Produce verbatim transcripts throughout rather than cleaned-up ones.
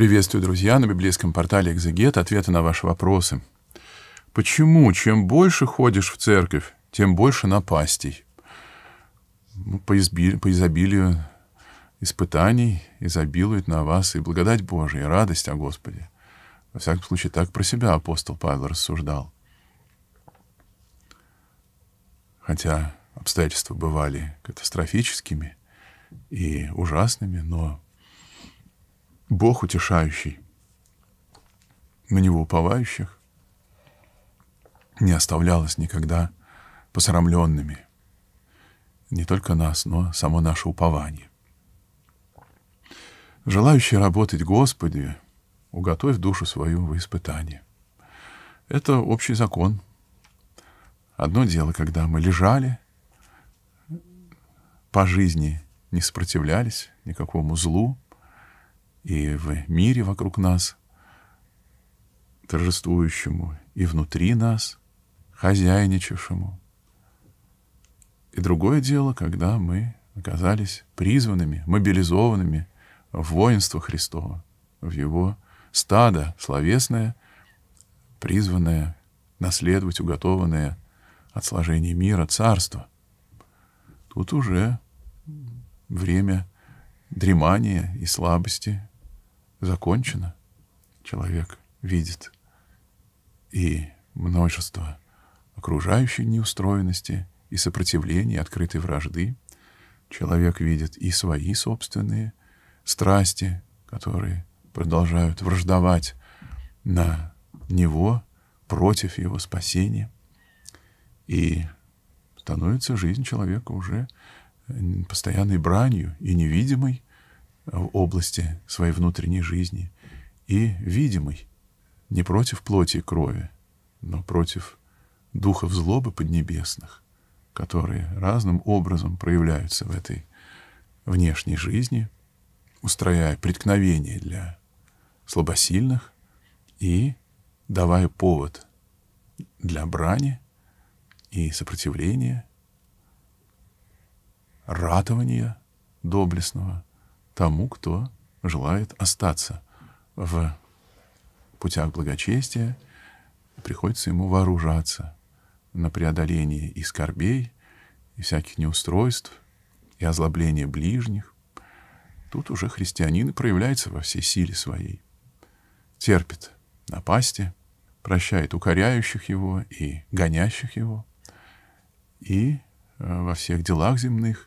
Приветствую, друзья, на библейском портале «Экзегет» ответы на ваши вопросы. Почему чем больше ходишь в церковь, тем больше напастей? По изобилию испытаний изобилует на вас и благодать Божия, и радость о Господе. Во всяком случае, так про себя апостол Павел рассуждал. Хотя обстоятельства бывали катастрофическими и ужасными, но Бог утешающий, на Него уповающих, не оставлял нас никогда посрамленными. Не только нас, но само наше упование. Желающий работать Господи, уготовь душу свою во испытание. Это общий закон. Одно дело, когда мы лежали по жизни, не сопротивлялись никакому злу, и в мире вокруг нас, торжествующему, и внутри нас, хозяйничавшему. И другое дело, когда мы оказались призванными, мобилизованными в воинство Христова, в Его стадо словесное, призванное наследовать, уготованное от сложения мира царство. Тут уже время дремания и слабости закончено. Человек видит и множество окружающей неустроенности, и сопротивления, и открытой вражды. Человек видит и свои собственные страсти, которые продолжают враждовать на него, против его спасения. И становится жизнь человека уже постоянной бранью и невидимой в области своей внутренней жизни, и видимой не против плоти и крови, но против духов злобы поднебесных, которые разным образом проявляются в этой внешней жизни, устрояя преткновение для слабосильных и давая повод для брани и сопротивления, ратования доблестного тому, кто желает остаться в путях благочестия, приходится ему вооружаться на преодоление и скорбей, и всяких неустройств, и озлобления ближних. Тут уже христианин проявляется во всей силе своей, терпит напасти, прощает укоряющих его и гонящих его, и во всех делах земных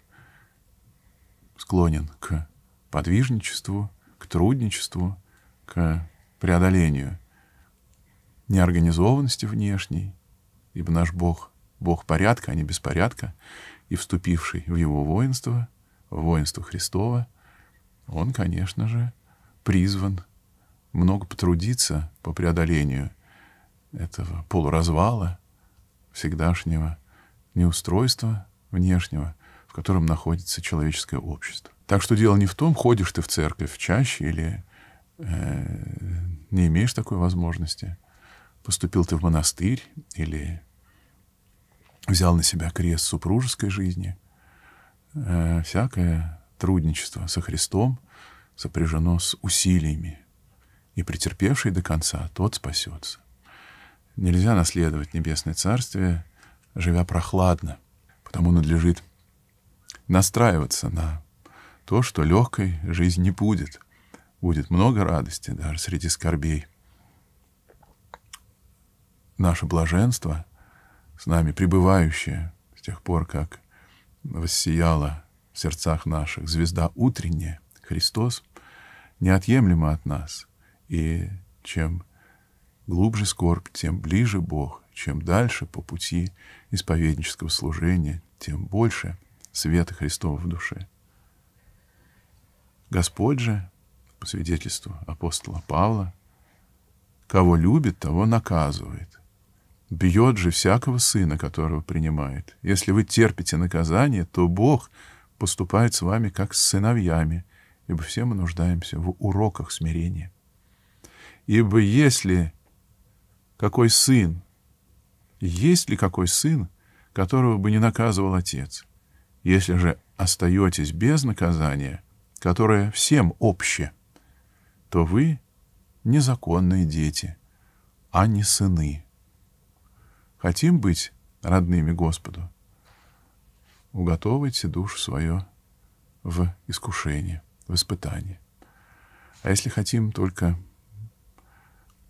склонен к подвижничеству, к трудничеству, к преодолению неорганизованности внешней, ибо наш Бог — Бог порядка, а не беспорядка, и вступивший в Его воинство, в воинство Христово, он, конечно же, призван много потрудиться по преодолению этого полуразвала, всегдашнего неустройства внешнего, в котором находится человеческое общество. Так что дело не в том, ходишь ты в церковь чаще или э, не имеешь такой возможности, поступил ты в монастырь или взял на себя крест супружеской жизни. Э, всякое трудничество со Христом сопряжено с усилиями, и претерпевший до конца тот спасется. Нельзя наследовать небесное царствие, живя прохладно, потому надлежит настраиваться на то, что легкой жизнь не будет. Будет много радости даже среди скорбей. Наше блаженство, с нами пребывающее с тех пор, как воссияла в сердцах наших звезда утренняя, Христос, неотъемлемо от нас. И чем глубже скорбь, тем ближе Бог, чем дальше по пути исповеднического служения, тем больше света Христова в душе. Господь же, по свидетельству апостола Павла, кого любит, того наказывает. Бьет же всякого сына, которого принимает. Если вы терпите наказание, то Бог поступает с вами как с сыновьями, ибо все мы нуждаемся в уроках смирения. Ибо если какой сын, есть ли какой сын, которого бы не наказывал отец? Если же остаетесь без наказания, которое всем общее, то вы незаконные дети, а не сыны. Хотим быть родными Господу? Уготовайте душу свою в искушение, в испытание. А если хотим только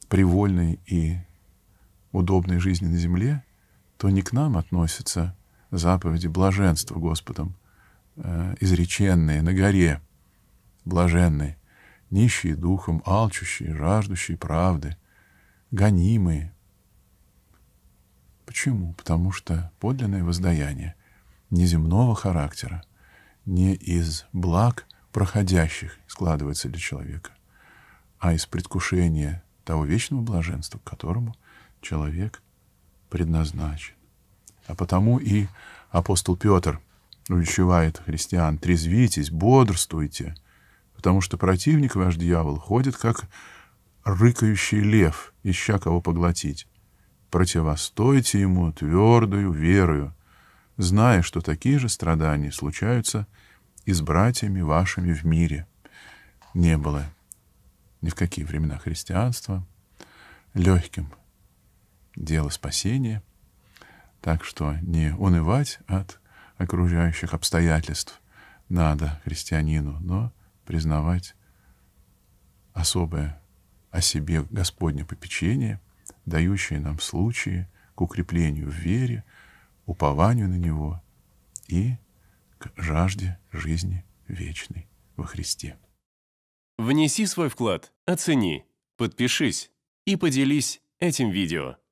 привольной и удобной жизни на земле, то не к нам относятся заповеди блаженства Господом, э, изреченные на горе, блаженные, нищие духом, алчущие, жаждущие правды, гонимые. Почему? Потому что подлинное воздаяние неземного характера, не из благ проходящих складывается для человека, а из предвкушения того вечного блаженства, к которому человек предназначен. А потому и апостол Петр увещевает христиан: «Трезвитесь, бодрствуйте, потому что противник ваш, дьявол, ходит, как рыкающий лев, ища кого поглотить. Противостойте ему твердую верою, зная, что такие же страдания случаются и с братьями вашими в мире». Не было ни в какие времена христианства легким дело спасения, так что не унывать от окружающих обстоятельств надо христианину, но признавать особое о себе Господне попечение, дающее нам случаи к укреплению в вере, упованию на Него и к жажде жизни вечной во Христе. Внеси свой вклад, оцени, подпишись и поделись этим видео.